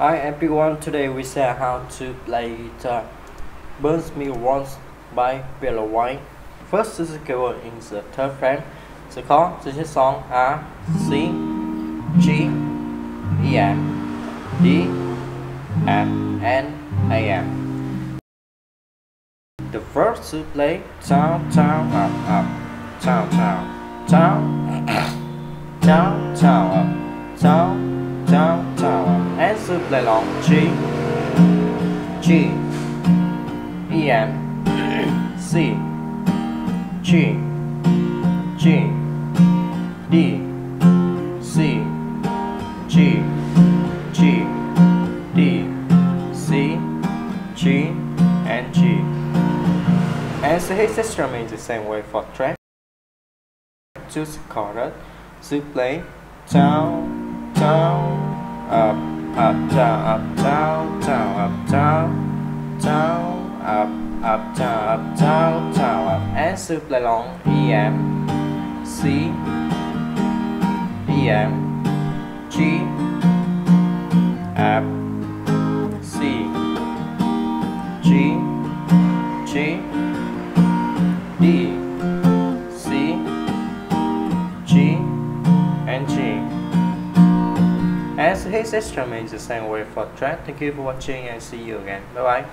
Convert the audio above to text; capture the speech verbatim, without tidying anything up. Hi everyone, today we see how to play guitar Burn Me Once by Bella White. First is the chord in the third fret. The chords to this song are C, G, E, F, D, F, and A, F. The first to play down, down, up, up, down, down, down, down, down, up, down. Down, down, and to play long G, G, E, F, C, G, G, D, C, G, G, D, C, G, and G. And so his instrument is the same way for track. To the chorus, to play down, down, up, up, down, up, down, down, up, down, down, up, up, down, up, down, down, up, and to play long E, F, C, E, F, G, F, C, G, G, D, C, G, and G. As his instrument is the same way for track. Thank you for watching and see you again. Bye bye.